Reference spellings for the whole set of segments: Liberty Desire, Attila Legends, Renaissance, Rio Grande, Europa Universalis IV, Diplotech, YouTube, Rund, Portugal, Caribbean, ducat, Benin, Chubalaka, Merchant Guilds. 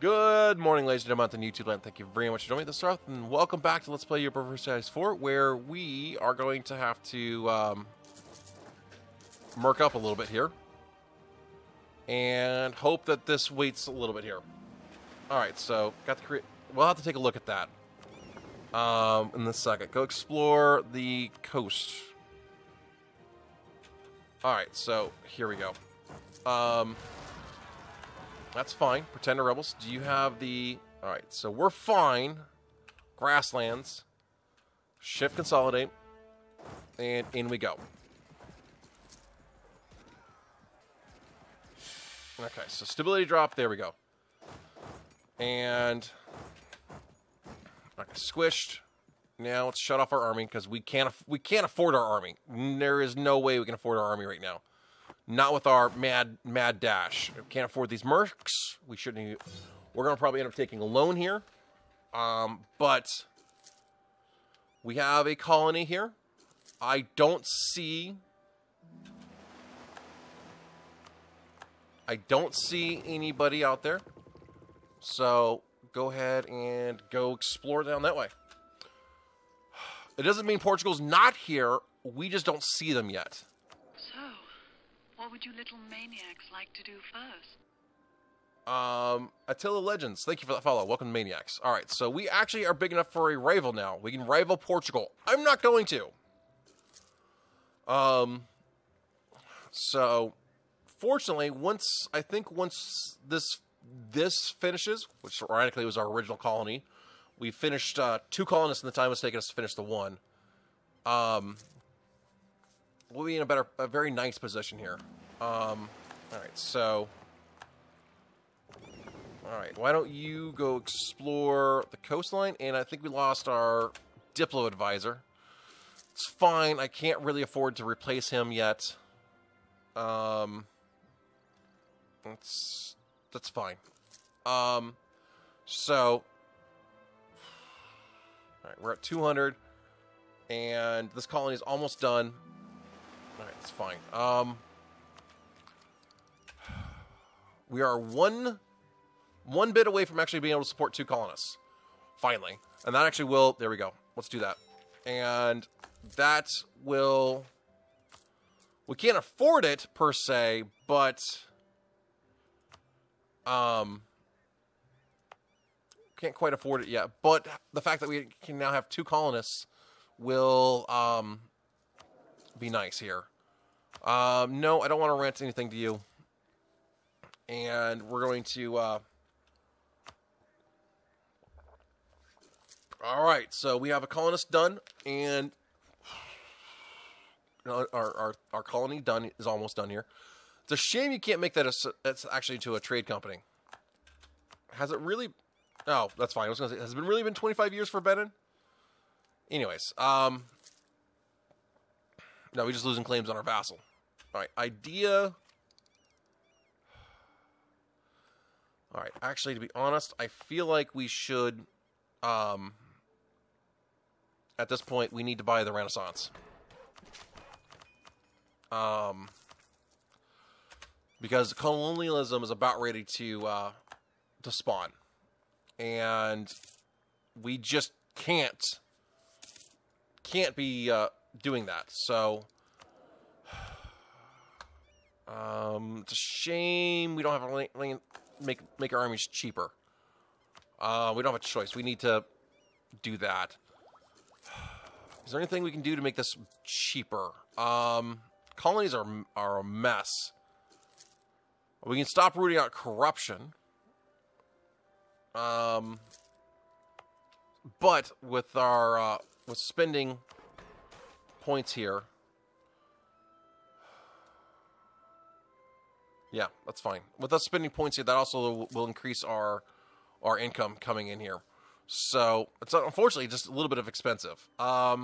Good morning, ladies and gentlemen, on YouTube land. Thank you very much for joining me this off, and welcome back to Let's Play Europa Universalis IV, where we are going to have to murk up a little bit here, and hope that this waits a little bit here. All right, so got the we'll have to take a look at that in a second. Go explore the coast. All right, so here we go. That's fine. Pretender rebels. Do you have the... All right, so we're fine. Grasslands. Shift consolidate. And in we go. Okay, so stability drop. There we go. And... okay, squished. Now let's shut off our army because we can't afford our army. There is no way we can afford our army right now. Not with our mad dash. We can't afford these mercs. We shouldn't. We're gonna probably end up taking a loan here, but we have a colony here. I don't see. I don't see anybody out there. So go ahead and go explore down that way. It doesn't mean Portugal's not here. We just don't see them yet. What would you little maniacs like to do first? Attila Legends, thank you for that follow. Welcome to Maniacs. All right, so we actually are big enough for a rival now. We can rival Portugal. I'm not going to. So fortunately, once this finishes, which ironically was our original colony, we finished 2 colonists in the time it's taken us to finish the one. We'll be in a very nice position here. Alright, so... alright, why don't you go explore the coastline? And I think we lost our Diplo advisor. It's fine, I can't really afford to replace him yet. That's fine. So... alright, we're at 200. And this colony is almost done. Alright, it's fine. We are one bit away from actually being able to support 2 colonists. Finally. And that actually will... there we go. Let's do that. And that will... we can't afford it, per se, but... can't quite afford it yet. But the fact that we can now have 2 colonists will... be nice here. No, I don't want to rent anything to you. And we're going to, alright, so we have a colonist done, and our colony done is almost done here. It's a shame you can't make that that's actually to a trade company. Has it really... oh, that's fine. I was going to say, has it really been 25 years for Benin? Anyways, no, we're just losing claims on our vassal. All right, idea. All right, actually, to be honest, I feel like we should, at this point, we need to buy the Renaissance. Because colonialism is about ready to spawn. And we just can't be, doing that, so it's a shame we don't have a make our armies cheaper. We don't have a choice. We need to do that. Is there anything we can do to make this cheaper? Colonies are a mess. We can stop rooting out corruption. But with our with spending points here. Yeah, that's fine. With us spending points here, that also will increase our income coming in here. So it's unfortunately just a little bit of expensive. Yeah,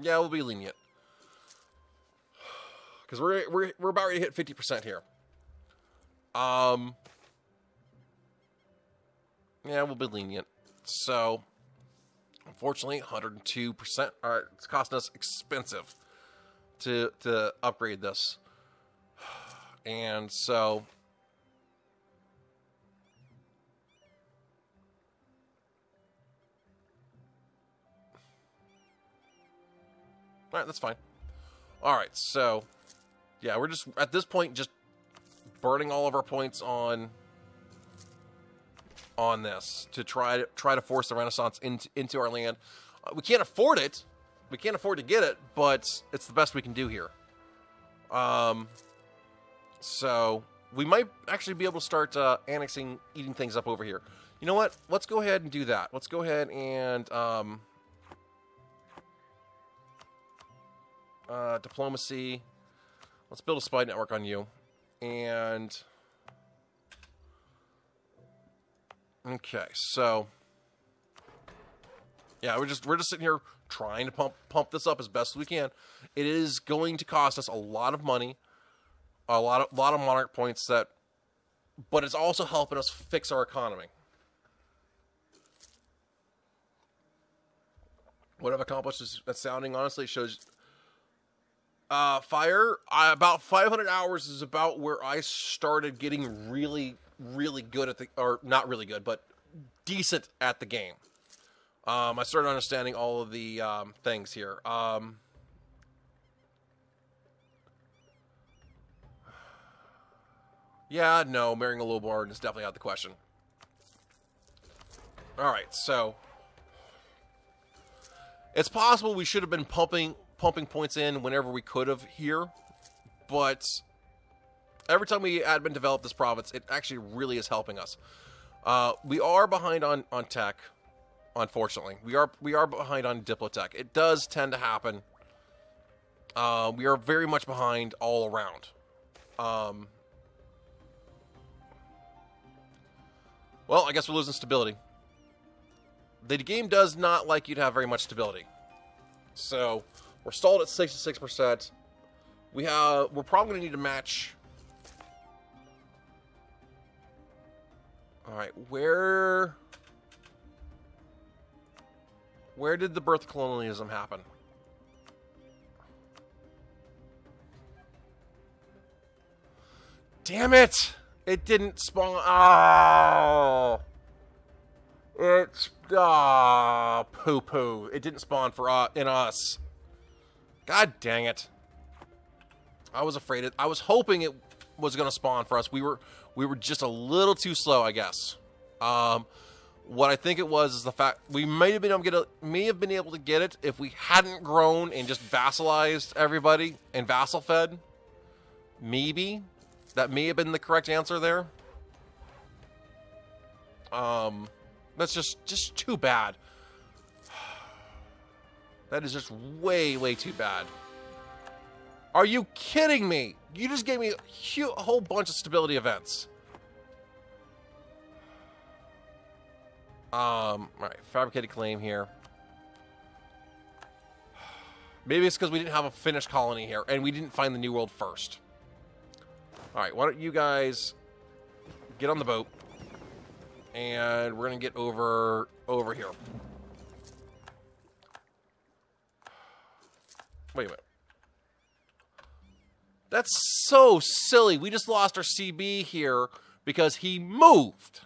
we'll be lenient because we're about ready to hit 50% here. Yeah, we'll be lenient. So. Unfortunately, 102%. All right, it's costing us expensive to upgrade this, and so Alright, that's fine. Alright, so... yeah, we're just, at this point, just burning all of our points on this to try to force the Renaissance into our land. We can't afford it. We can't afford to get it, but it's the best we can do here. So we might actually be able to start annexing, eating things up over here. You know what? Let's go ahead and do that. Let's go ahead and diplomacy. Let's build a spy network on you. And okay, so yeah, we're just sitting here trying to pump this up as best as we can. It is going to cost us a lot of money, a lot of monarch points, but it's also helping us fix our economy. What I've accomplished is astounding. Honestly, it shows. Fire, about 500 hours is about where I started getting really, really good at the, or not really good, but decent at the game. I started understanding all of the, things here. Yeah, no, marrying a lowborn is definitely out of the question. Alright, so it's possible we should have been pumping points in whenever we could have here, but every time we admin develop this province, it actually really is helping us. We are behind on tech, unfortunately. We are behind on diplotech. It does tend to happen. We are very much behind all around. Well, I guess we're losing stability. The game does not like you to have very much stability, so. We're stalled at 66%. We're probably going to need to match. All right, where did the birth of colonialism happen? Damn it! It didn't spawn. Oh, it's poo poo. It didn't spawn for in us. God dang it. I was afraid I was hoping it was going to spawn for us. We were just a little too slow, I guess. What I think it was is the fact we may have been able to get it if we hadn't grown and just vassalized everybody and vassal fed. Maybe that may have been the correct answer there. That's just too bad. That is just way, way too bad. Are you kidding me? You just gave me a whole bunch of stability events. Alright, fabricated claim here. Maybe it's because we didn't have a Finnish colony here, and we didn't find the New World first. Alright, why don't you guys get on the boat, and we're going to get over here. Wait a minute. That's so silly. We just lost our CB here because he moved.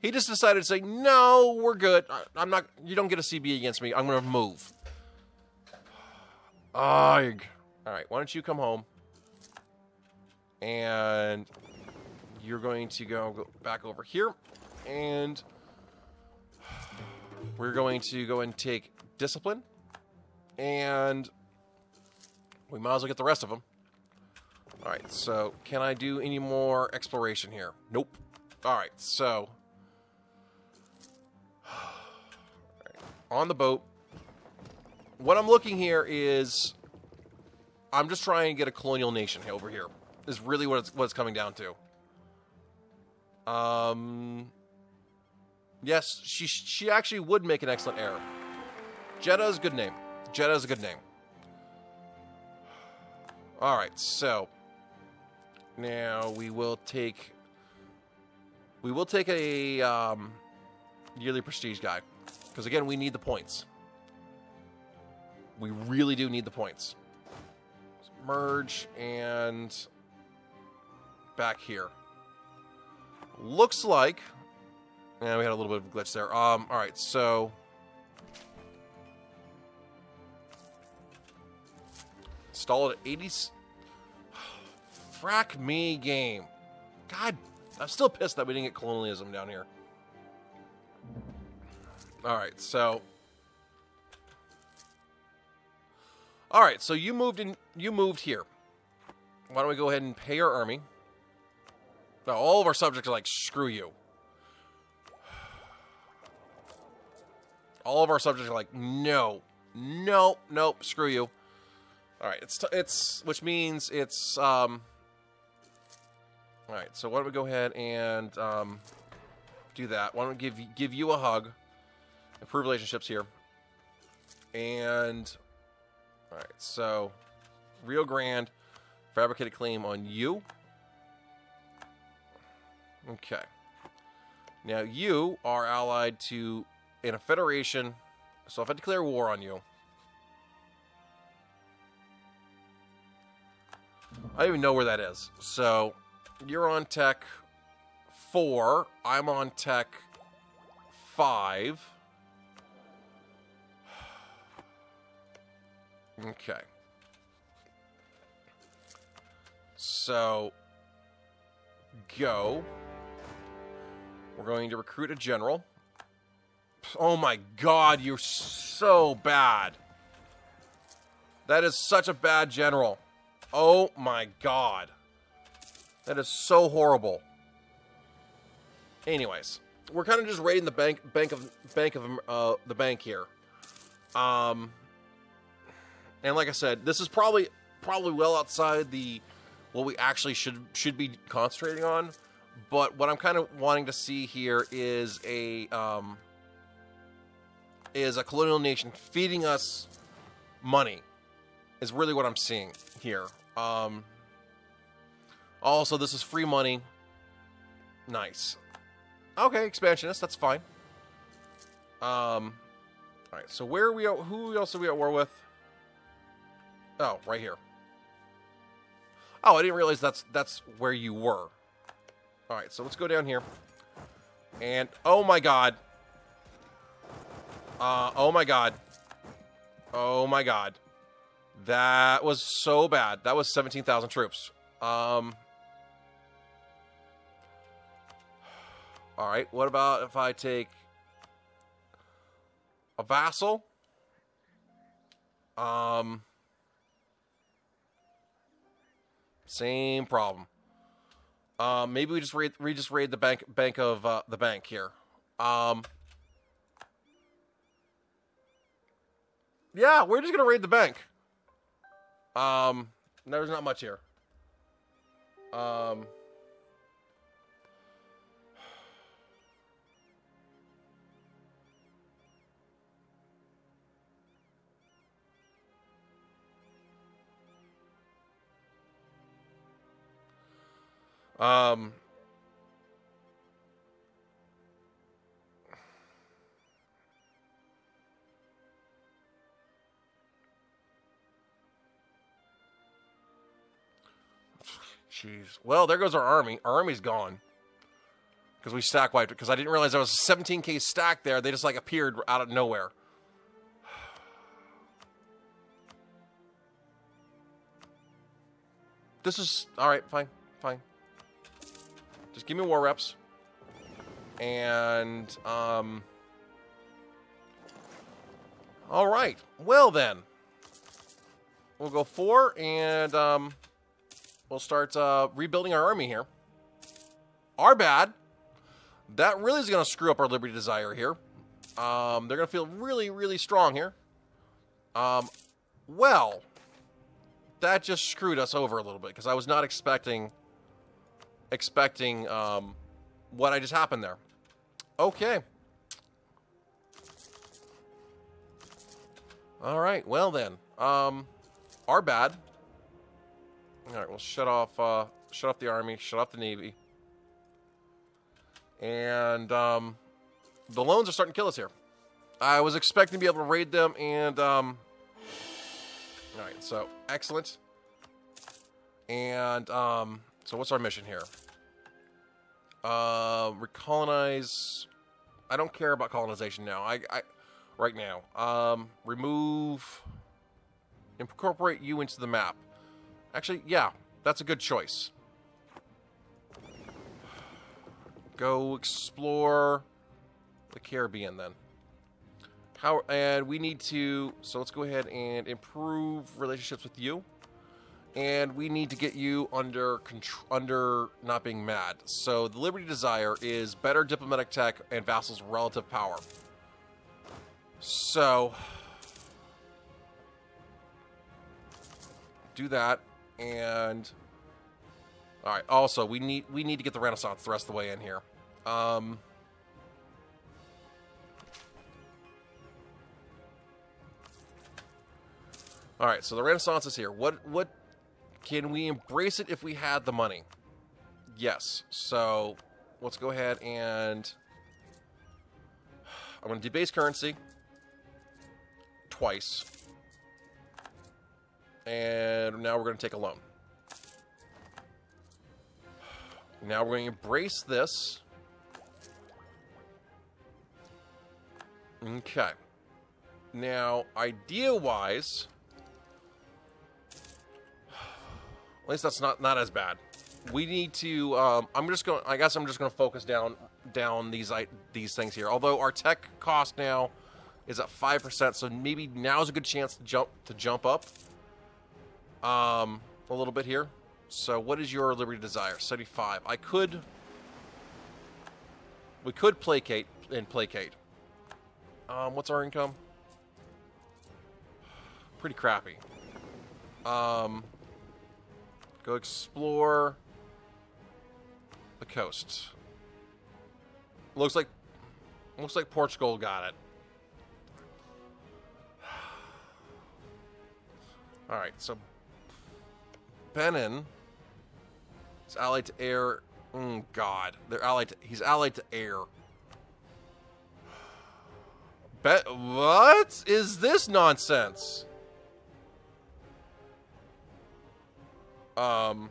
He just decided to say, no, we're good. I'm not, you don't get a CB against me. I'm going to move. Ugh. All right, why don't you come home? And you're going to go back over here. And we're going to go and take discipline. And we might as well get the rest of them. All right, so can I do any more exploration here? Nope. All right, so on the boat, what I'm looking here is I'm just trying to get a colonial nation over here is really what it's coming down to. Yes, she actually would make an excellent heir. Jeddah's a good name. Jeddah's a good name. Alright, so now we will take a yearly prestige guy, because again, we need the points. We really do need the points. So merge and back here. Looks like, yeah, we had a little bit of a glitch there. Alright, so installed at 80... Frack me, game. God, I'm still pissed that we didn't get colonialism down here. Alright, so... Alright, so you moved in. You moved here. Why don't we go ahead and pay our army? Now, all of our subjects are like, screw you. All of our subjects are like, no. No, nope, screw you. Alright, which means it's, alright, so why don't we go ahead and, do that. Why don't we give you a hug. Improve relationships here. And... Alright, so Rio Grande fabricate a claim on you. Okay. Now you are allied to in a federation, so if I declare war on you. I don't even know where that is. So you're on tech 4, I'm on tech 5. Okay. So, go. We're going to recruit a general. Oh my god, you're so bad. That is such a bad general. Oh my god. That is so horrible. Anyways, we're kind of just raiding the bank here. And like I said, this is probably well outside the what we actually should be concentrating on. But what I'm kind of wanting to see here is a colonial nation feeding us money, is really what I'm seeing here. Also, this is free money. Nice. Okay, expansionist. That's fine. All right. So where are we? Who else are we at war with? Oh, right here. Oh, I didn't realize that's where you were. All right, so let's go down here. And oh my god. Oh my god. Oh my god. That was so bad. That was 17,000 troops. All right, what about if I take a vassal? Same problem. Maybe we just raid the bank here. Yeah, we're just gonna raid the bank. There's not much here. Jeez. Well, there goes our army. Our army's gone. Because we stack wiped it. Because I didn't realize there was a 17k stack there. They just, like, appeared out of nowhere. This is... Alright, fine. Fine. Just give me war reps. And, all right. Well, then. We'll go 4, and, we'll start, rebuilding our army here. Our bad. That really is going to screw up our Liberty Desire here. They're going to feel really, really strong here. Well. That just screwed us over a little bit, because I was not expecting what I just happened there. Okay. All right, well then, our bad. All right, we'll shut off the army, shut off the navy, and the loans are starting to kill us here. I was expecting to be able to raid them, and all right, so excellent. And so what's our mission here? Recolonize. I don't care about colonization now. Right now. Remove. Incorporate you into the map. Actually, yeah, that's a good choice. Go explore the Caribbean then. How, and we need to, so let's go ahead and improve relationships with you. And we need to get you under not being mad. So the Liberty Desire is better diplomatic tech and vassals' relative power. So do that, and all right. Also, we need to get the Renaissance the rest of the way in here. All right. So the Renaissance is here. What? Can we embrace it if we had the money? Yes. So let's go ahead and I'm going to debase currency twice. And now we're going to take a loan. Now we're going to embrace this. Okay. Now, idea-wise, at least that's not as bad. We need to. I guess I'm just gonna focus down these things here. Although our tech cost now is at 5%, so maybe now's a good chance to jump up a little bit here. So what is your Liberty Desire? 75. I could. We could placate. What's our income? Pretty crappy. Go explore the coast. Looks like Portugal got it. All right, so Benin is allied to air. God, they're allied. He's allied to air. What is this nonsense? All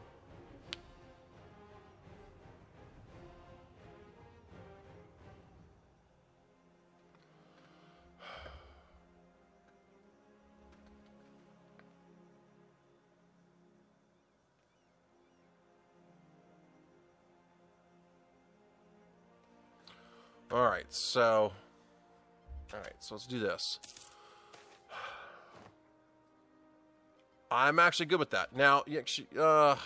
right, so let's do this. I'm actually good with that. Now, all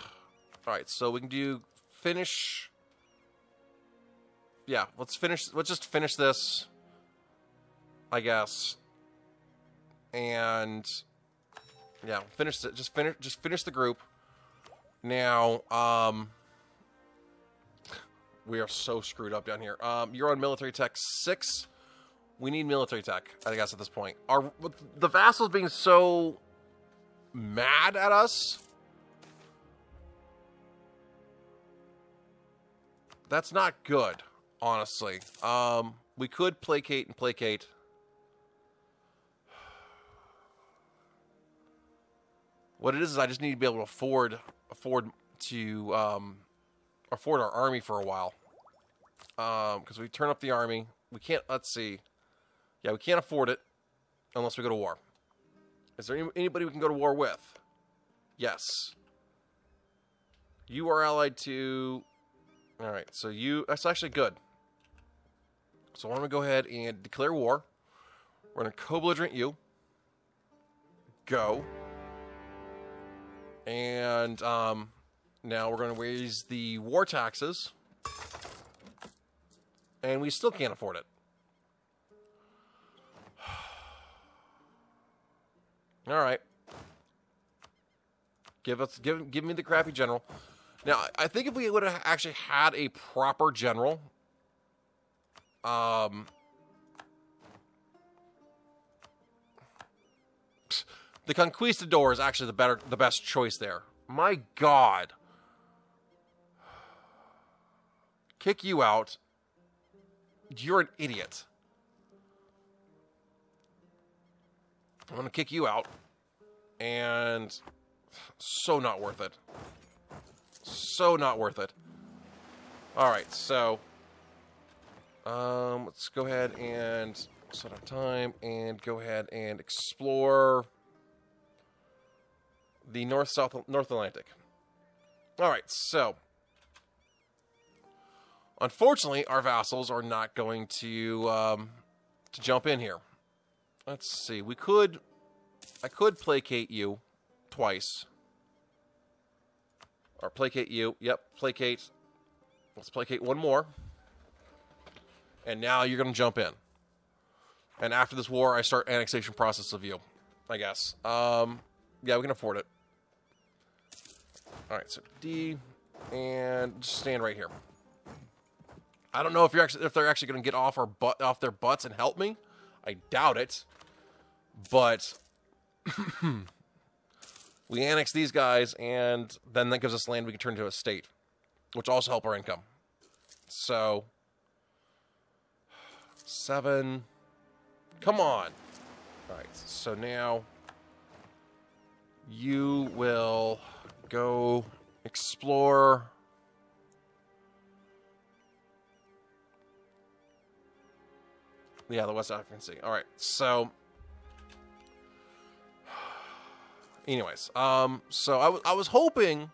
right, so we can do finish. Yeah, let's finish. Let's just finish this, I guess. And yeah, finish it. Just finish the group. Now, we are so screwed up down here. You're on military tech 6. We need military tech, I guess, at this point. Our the vassals being so mad at us? That's not good, honestly. We could placate. What it is I just need to be able to afford our army for a while. Because we turn up the army, we can't. Let's see. Yeah, we can't afford it unless we go to war. Is there anybody we can go to war with? Yes. You are allied to... All right, so you... That's actually good. So why don't we go ahead and declare war. We're going to co-belligerent you. Go. And now we're going to raise the war taxes. And we still can't afford it. All right, give me the crappy general. Now, I think if we would have actually had a proper general, the Conquistador is actually the best choice there. My God, kick you out. You're an idiot. I'm going to kick you out, and so not worth it. So not worth it. All right, so let's go ahead and set up time and go ahead and explore the North Atlantic. Alright, so unfortunately, our vassals are not going to jump in here. Let's see. We could... I could placate you twice. Or placate you. Yep, placate. Let's placate one more. And now you're going to jump in. And after this war, I start annexation process of you, I guess. Yeah, we can afford it. Alright, so D. And just stand right here. I don't know if they're actually going to get off off their butts and help me. I doubt it. But we annex these guys, and then that gives us land we can turn into a state, which also help our income. So 7. Come on. All right. So now you will go explore. Yeah, the West African Sea. All right, so anyways, so I was hoping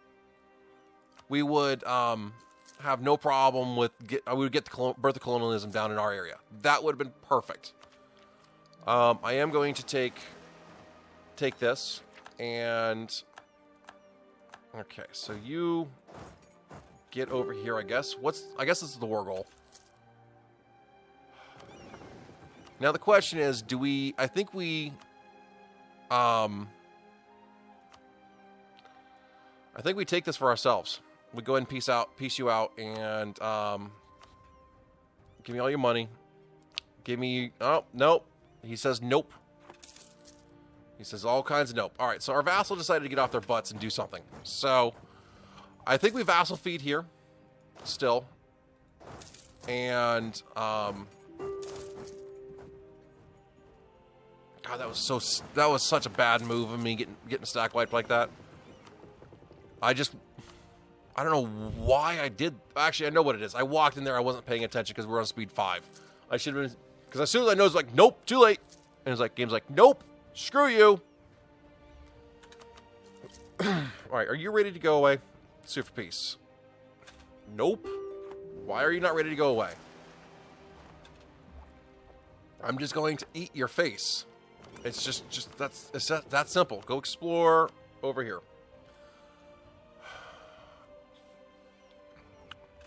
we would have no problem with we would get the birth of colonialism down in our area. That would have been perfect. I am going to take this, and okay, so you get over here, I guess. I guess this is the war goal. Now the question is, do we... I think we... I think we take this for ourselves. We go ahead and piece you out, and give me all your money. Give me... Oh, nope. He says nope. He says all kinds of nope. All right, so our vassal decided to get off their butts and do something. So I think we vassal feed here still. And... God, that was such a bad move of me getting a stack wiped like that. I don't know why I did. Actually, I know what it is. I walked in there. I wasn't paying attention because we're on speed 5. I should have been, because as soon as I know, it's like, nope, too late. And it's like, game's like, nope, screw you. All right, are you ready to go away? Sue for peace. Nope. Why are you not ready to go away? I'm just going to eat your face. It's just that's simple. Go explore over here.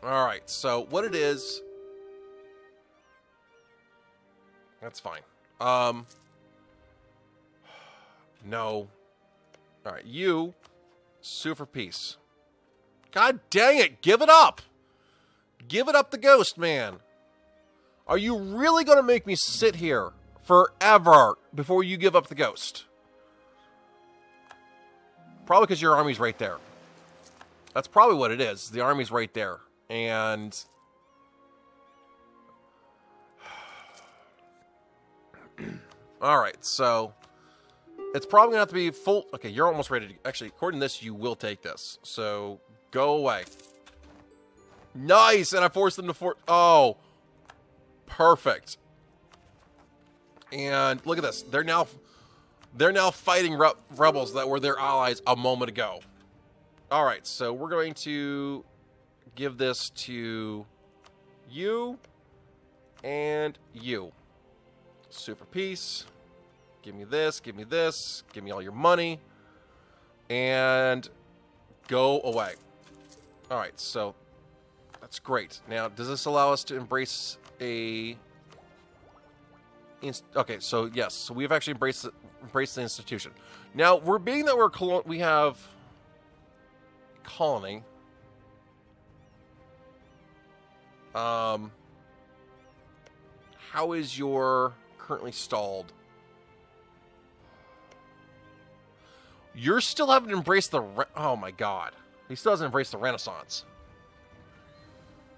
All right. So what it is? That's fine. No. All right. You sue for peace. God dang it! Give it up. Give it up, the ghost man. Are you really gonna make me sit here forever before you give up the ghost? Probably because your army's right there. That's probably what it is. The army's right there. And alright, so it's probably gonna have to be full. Okay, you're almost ready to actually, according to this, you will take this. So go away. Nice! And I forced them to oh, perfect. And look at this. They're now fighting rebels that were their allies a moment ago. All right, so we're going to give this to you and you. Super peace. Give me this, give me this. Give me all your money. And go away. All right, so that's great. Now, does this allow us to embrace a... Okay, so yes, so we've actually embraced the institution. Now, we're being that we have a colony. How is your currently stalled? You're still haven't embraced the oh my god, he still hasn't embraced the Renaissance.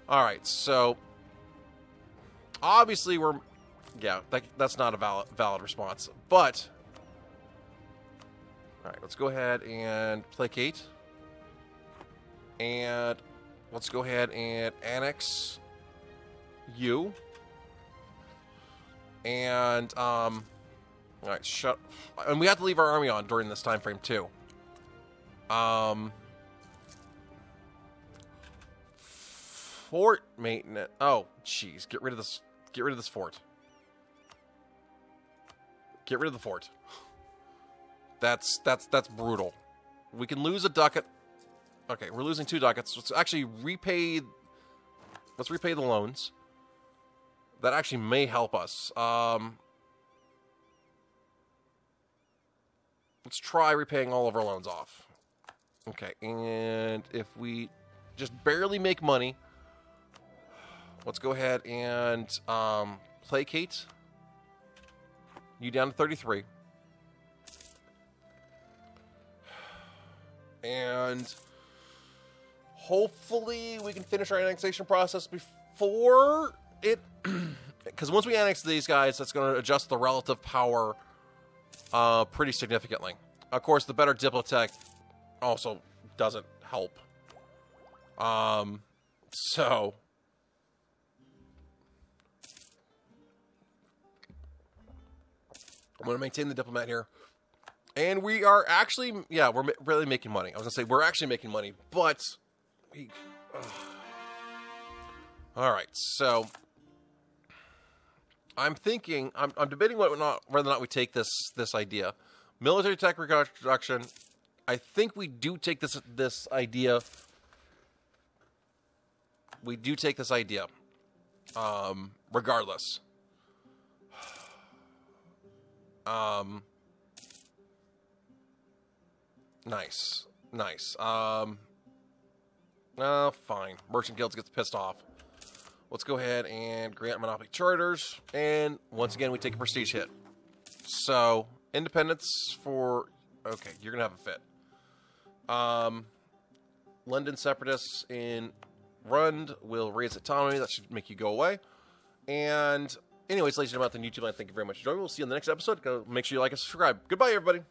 All right, so obviously we're... Yeah, that's not a valid response, but... Alright, let's go ahead and placate. And let's go ahead and annex you. And, alright, shut... And we have to leave our army on during this time frame, too. Fort maintenance. Oh, jeez. Get rid of this. Get rid of this fort. Get rid of the fort. That's brutal. We can lose a ducat. Okay, we're losing 2 ducats. Let's actually repay. Let's repay the loans. That actually may help us. Let's try repaying all of our loans off. Okay, and if we just barely make money, let's go ahead and placate. You down to 33. And hopefully we can finish our annexation process before it... Because once we annex these guys, that's going to adjust the relative power pretty significantly. Of course, the better Diplotech also doesn't help. So... I'm going to maintain the diplomat here. And we are actually, yeah, we're really making money. I was going to say we're actually making money, but we... All right, so I'm thinking, I'm debating whether or not we take this idea. Military tech reduction. I think we do take this idea. We do take this idea, regardless. Nice. Nice. Fine. Merchant Guilds gets pissed off. Let's go ahead and grant monopoly charters. And once again, we take a prestige hit. So, independence for... Okay, you're going to have a fit. London Separatists in Rund will raise autonomy. That should make you go away. And... Anyways, ladies and gentlemen, thank you very much for joining. We'll see you on the next episode. Go make sure you like and subscribe. Goodbye, everybody.